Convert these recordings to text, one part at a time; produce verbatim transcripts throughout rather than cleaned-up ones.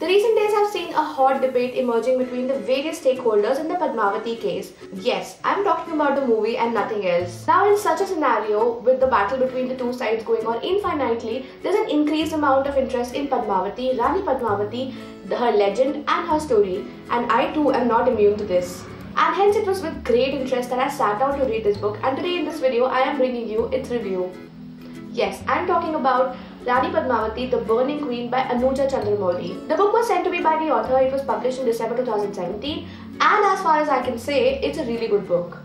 The recent days have seen a hot debate emerging between the various stakeholders in the Padmavati case. Yes, I'm talking about the movie and nothing else. Now in such a scenario, with the battle between the two sides going on infinitely, there's an increased amount of interest in Padmavati, Rani Padmavati, her legend and her story, and I too am not immune to this. And hence it was with great interest that I sat down to read this book, and today in this video I am bringing you its review. Yes, I'm talking about Rani Padmavati, The Burning Queen by Anuja Chandramouli. The book was sent to me by the author. It was published in December two thousand seventeen, and as far as I can say, it's a really good book.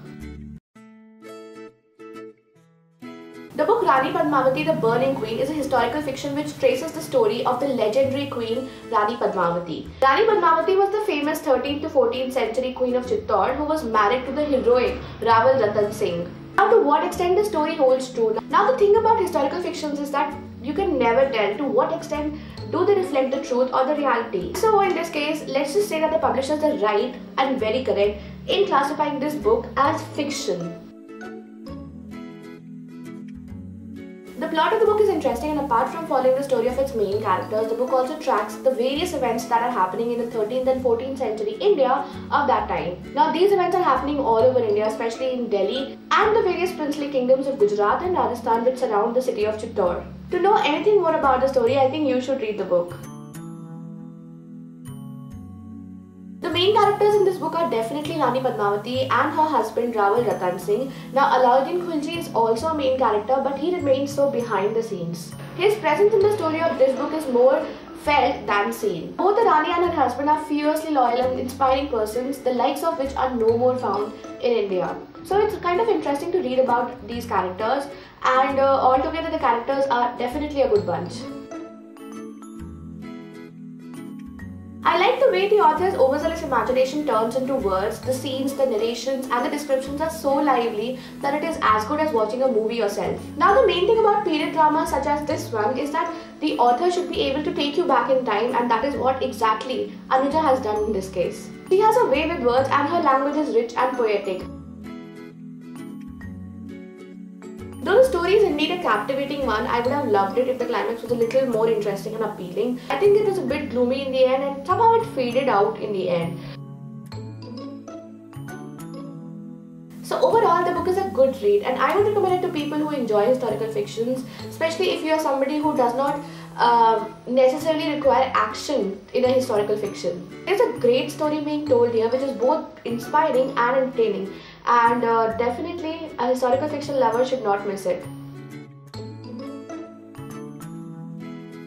The book Rani Padmavati, The Burning Queen is a historical fiction which traces the story of the legendary queen Rani Padmavati. Rani Padmavati was the famous thirteenth to fourteenth century queen of Chittor who was married to the heroic Rawal Ratan Singh. Now to what extent the story holds true? Now the thing about historical fictions is that you can never tell to what extent do they reflect the truth or the reality. So in this case, let's just say that the publishers are right and very correct in classifying this book as fiction. The plot of the book is interesting, and apart from following the story of its main characters, the book also tracks the various events that are happening in the thirteenth and fourteenth century India of that time. Now these events are happening all over India, especially in Delhi and the various princely kingdoms of Gujarat and Rajasthan which surround the city of Chittor. To know anything more about the story, I think you should read the book. The main characters in this book are definitely Rani Padmavati and her husband Rawal Ratan Singh. Now Alauddin Khilji is also a main character, but he remains so behind the scenes. His presence in the story of this book is more felt than seen. Both the Rani and her husband are fiercely loyal and inspiring persons, the likes of which are no more found in India. So it's kind of interesting to read about these characters, and uh, altogether the characters are definitely a good bunch. I like the way the author's overzealous imagination turns into words. The scenes, the narrations and the descriptions are so lively that it is as good as watching a movie yourself. Now the main thing about period dramas such as this one is that the author should be able to take you back in time, and that is what exactly Anuja has done in this case. She has a way with words, and her language is rich and poetic. Though the story is indeed a captivating one, I would have loved it if the climax was a little more interesting and appealing. I think it was a bit gloomy in the end, and somehow it faded out in the end. So overall, the book is a good read, and I would recommend it to people who enjoy historical fictions, especially if you are somebody who does not uh, necessarily require action in a historical fiction. There's a great story being told here which is both inspiring and entertaining. And uh, definitely a historical fiction lover should not miss it.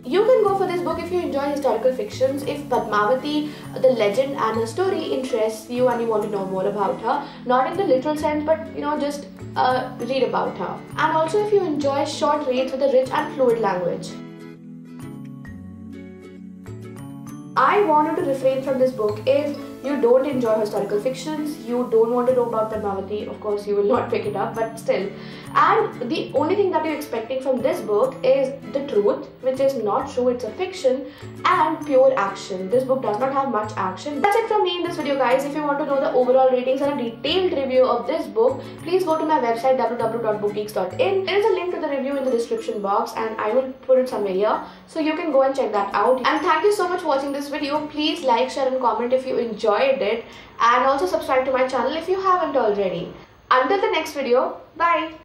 You can go for this book if you enjoy historical fictions. If Padmavati, the legend and her story interests you and you want to know more about her, not in the literal sense, but you know, just uh, read about her. And also if you enjoy short reads with a rich and fluid language. I wanted to refrain from this book if you don't enjoy historical fictions, you don't want to know about Padmavati. Of course, you will not pick it up, but still. And the only thing that you're expecting from this book is the truth, which is not true, it's a fiction, and pure action. This book does not have much action. That's it from me in this video, guys. If you want to know the overall ratings and a detailed review of this book, please go to my website w w w dot bookgeeks dot in. There is a link to the review in the description box, and I will put it somewhere here, so you can go and check that out. And thank you so much for watching this video. Please like, share and comment if you enjoyed it, and also subscribe to my channel if you haven't already. Until the next video, bye!